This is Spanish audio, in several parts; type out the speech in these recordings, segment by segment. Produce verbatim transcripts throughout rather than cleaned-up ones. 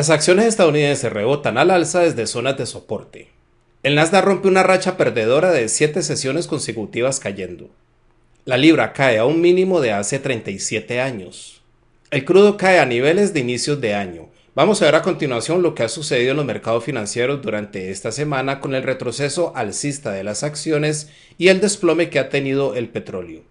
Las acciones estadounidenses rebotan al alza desde zonas de soporte. El Nasdaq rompe una racha perdedora de siete sesiones consecutivas cayendo. La libra cae a un mínimo de hace treinta y siete años. El crudo cae a niveles de inicios de año. Vamos a ver a continuación lo que ha sucedido en los mercados financieros durante esta semana con el retroceso alcista de las acciones y el desplome que ha tenido el petróleo.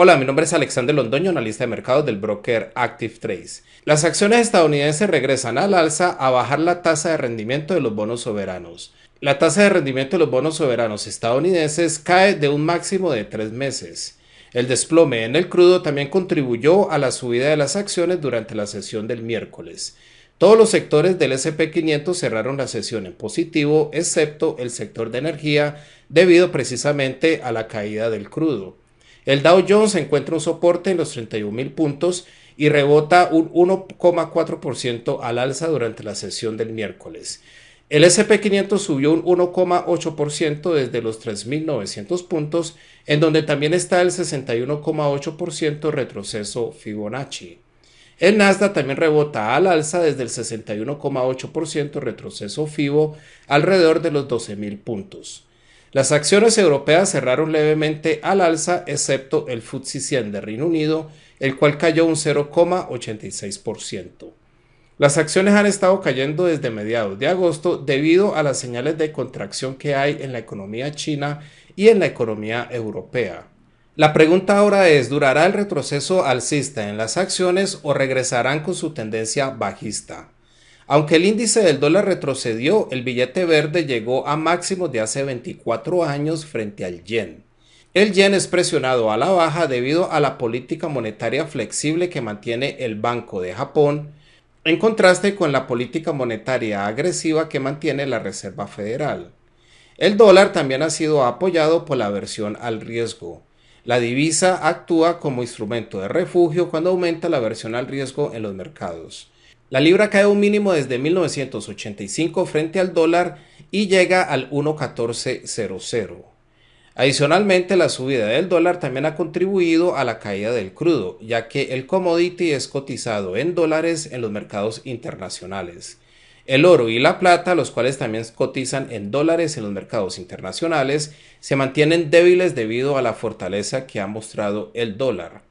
Hola, mi nombre es Alexander Londoño, analista de mercados del broker ActivTrades. Las acciones estadounidenses regresan al alza a bajar la tasa de rendimiento de los bonos soberanos. La tasa de rendimiento de los bonos soberanos estadounidenses cae de un máximo de tres meses. El desplome en el crudo también contribuyó a la subida de las acciones durante la sesión del miércoles. Todos los sectores del ese and pe quinientos cerraron la sesión en positivo, excepto el sector de energía, debido precisamente a la caída del crudo. El Dow Jones encuentra un soporte en los treinta y un mil puntos y rebota un uno coma cuatro por ciento al alza durante la sesión del miércoles. El ese and pe quinientos subió un uno coma ocho por ciento desde los tres mil novecientos puntos, en donde también está el sesenta y uno coma ocho por ciento retroceso Fibonacci. El Nasdaq también rebota al alza desde el sesenta y uno coma ocho por ciento retroceso Fibo alrededor de los doce mil puntos. Las acciones europeas cerraron levemente al alza, excepto el FTSE cien de Reino Unido, el cual cayó un cero coma ochenta y seis por ciento. Las acciones han estado cayendo desde mediados de agosto debido a las señales de contracción que hay en la economía china y en la economía europea. La pregunta ahora es, ¿durará el retroceso alcista en las acciones o regresarán con su tendencia bajista? Aunque el índice del dólar retrocedió, el billete verde llegó a máximos de hace veinticuatro años frente al yen. El yen es presionado a la baja debido a la política monetaria flexible que mantiene el Banco de Japón, en contraste con la política monetaria agresiva que mantiene la Reserva Federal. El dólar también ha sido apoyado por la aversión al riesgo. La divisa actúa como instrumento de refugio cuando aumenta la aversión al riesgo en los mercados. La libra cae a un mínimo desde mil novecientos ochenta y cinco frente al dólar y llega al uno punto catorce cero cero. Adicionalmente, la subida del dólar también ha contribuido a la caída del crudo, ya que el commodity es cotizado en dólares en los mercados internacionales. El oro y la plata, los cuales también cotizan en dólares en los mercados internacionales, se mantienen débiles debido a la fortaleza que ha mostrado el dólar.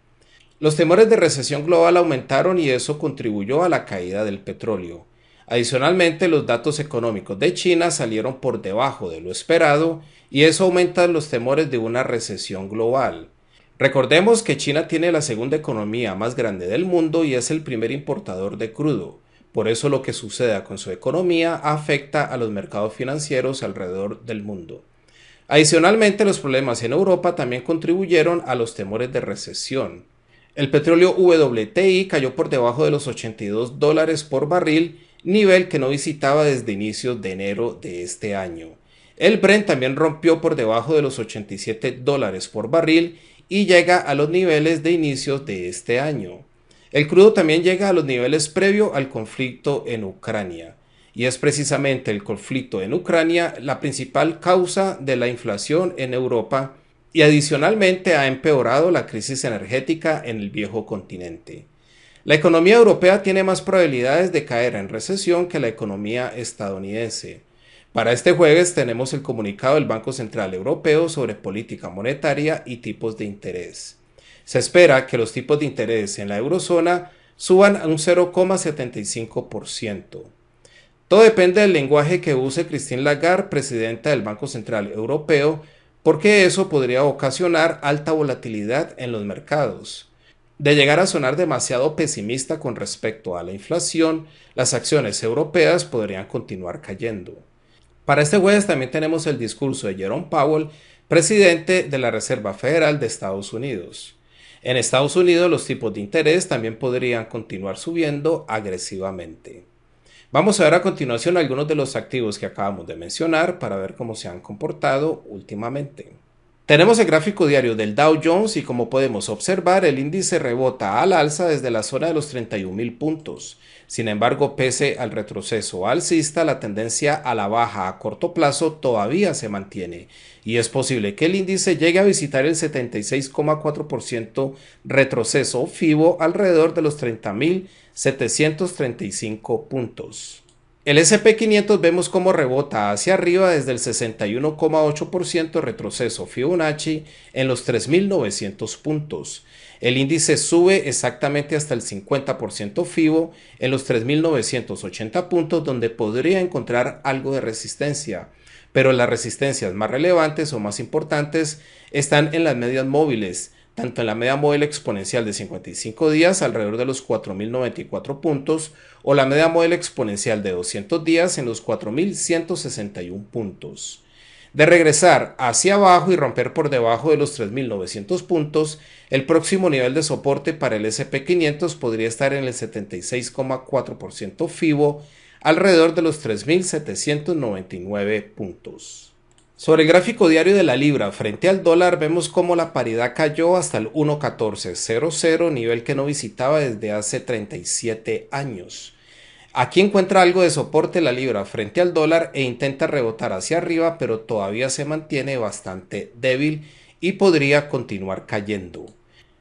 Los temores de recesión global aumentaron y eso contribuyó a la caída del petróleo. Adicionalmente, los datos económicos de China salieron por debajo de lo esperado y eso aumenta los temores de una recesión global. Recordemos que China tiene la segunda economía más grande del mundo y es el primer importador de crudo. Por eso lo que suceda con su economía afecta a los mercados financieros alrededor del mundo. Adicionalmente, los problemas en Europa también contribuyeron a los temores de recesión. El petróleo doble u te i cayó por debajo de los ochenta y dos dólares por barril, nivel que no visitaba desde inicios de enero de este año. El Brent también rompió por debajo de los ochenta y siete dólares por barril y llega a los niveles de inicios de este año. El crudo también llega a los niveles previo al conflicto en Ucrania. Y es precisamente el conflicto en Ucrania la principal causa de la inflación en Europa, y adicionalmente ha empeorado la crisis energética en el viejo continente. La economía europea tiene más probabilidades de caer en recesión que la economía estadounidense. Para este jueves tenemos el comunicado del Banco Central Europeo sobre política monetaria y tipos de interés. Se espera que los tipos de interés en la eurozona suban a un cero coma setenta y cinco por ciento. Todo depende del lenguaje que use Christine Lagarde, presidenta del Banco Central Europeo, porque eso podría ocasionar alta volatilidad en los mercados. De llegar a sonar demasiado pesimista con respecto a la inflación, las acciones europeas podrían continuar cayendo. Para este jueves también tenemos el discurso de Jerome Powell, presidente de la Reserva Federal de Estados Unidos. En Estados Unidos los tipos de interés también podrían continuar subiendo agresivamente. Vamos a ver a continuación algunos de los activos que acabamos de mencionar para ver cómo se han comportado últimamente. Tenemos el gráfico diario del Dow Jones y como podemos observar, el índice rebota al alza desde la zona de los treinta y un mil puntos. Sin embargo, pese al retroceso alcista, la tendencia a la baja a corto plazo todavía se mantiene y es posible que el índice llegue a visitar el setenta y seis coma cuatro por ciento retroceso FIBO alrededor de los treinta mil setecientos treinta y cinco puntos. El ese pe quinientos vemos cómo rebota hacia arriba desde el sesenta y uno coma ocho por ciento retroceso Fibonacci en los tres mil novecientos puntos. El índice sube exactamente hasta el cincuenta por ciento FIBO en los tres mil novecientos ochenta puntos, donde podría encontrar algo de resistencia. Pero las resistencias más relevantes o más importantes están en las medias móviles, tanto en la media móvil exponencial de cincuenta y cinco días alrededor de los cuatro mil noventa y cuatro puntos o la media móvil exponencial de doscientos días en los cuatro mil ciento sesenta y uno puntos. De regresar hacia abajo y romper por debajo de los tres mil novecientos puntos, el próximo nivel de soporte para el ese pe quinientos podría estar en el setenta y seis coma cuatro por ciento FIBO alrededor de los tres mil setecientos noventa y nueve puntos. Sobre el gráfico diario de la libra frente al dólar vemos cómo la paridad cayó hasta el uno punto catorce cero cero, nivel que no visitaba desde hace treinta y siete años. Aquí encuentra algo de soporte la libra frente al dólar e intenta rebotar hacia arriba, pero todavía se mantiene bastante débil y podría continuar cayendo.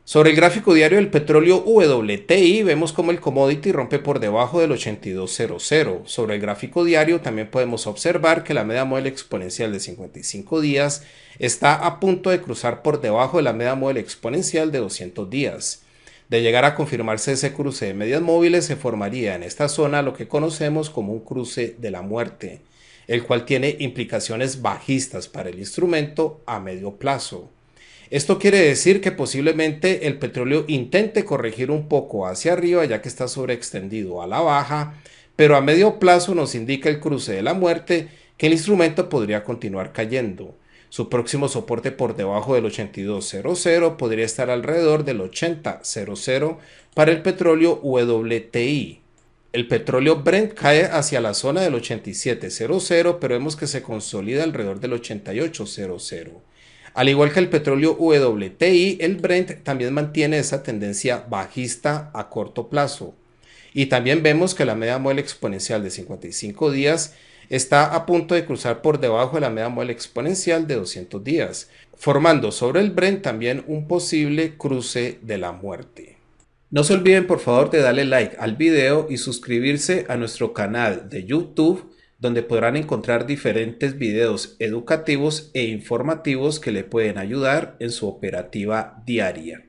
Sobre el gráfico diario del petróleo doble u te i vemos como el commodity rompe por debajo del ochenta y dos cero cero. Sobre el gráfico diario también podemos observar que la media móvil exponencial de cincuenta y cinco días está a punto de cruzar por debajo de la media móvil exponencial de doscientos días. De llegar a confirmarse ese cruce de medias móviles se formaría en esta zona lo que conocemos como un cruce de la muerte, el cual tiene implicaciones bajistas para el instrumento a medio plazo. Esto quiere decir que posiblemente el petróleo intente corregir un poco hacia arriba ya que está sobreextendido a la baja, pero a medio plazo nos indica el cruce de la muerte que el instrumento podría continuar cayendo. Su próximo soporte por debajo del ochenta y dos cero cero podría estar alrededor del ochenta cero cero para el petróleo doble u te i. El petróleo Brent cae hacia la zona del ochenta y siete cero cero, pero vemos que se consolida alrededor del ochenta y ocho cero cero. Al igual que el petróleo doble u te i, el Brent también mantiene esa tendencia bajista a corto plazo. Y también vemos que la media móvil exponencial de cincuenta y cinco días está a punto de cruzar por debajo de la media móvil exponencial de doscientos días, formando sobre el Brent también un posible cruce de la muerte. No se olviden por favor de darle like al video y suscribirse a nuestro canal de YouTube, donde podrán encontrar diferentes videos educativos e informativos que le pueden ayudar en su operativa diaria.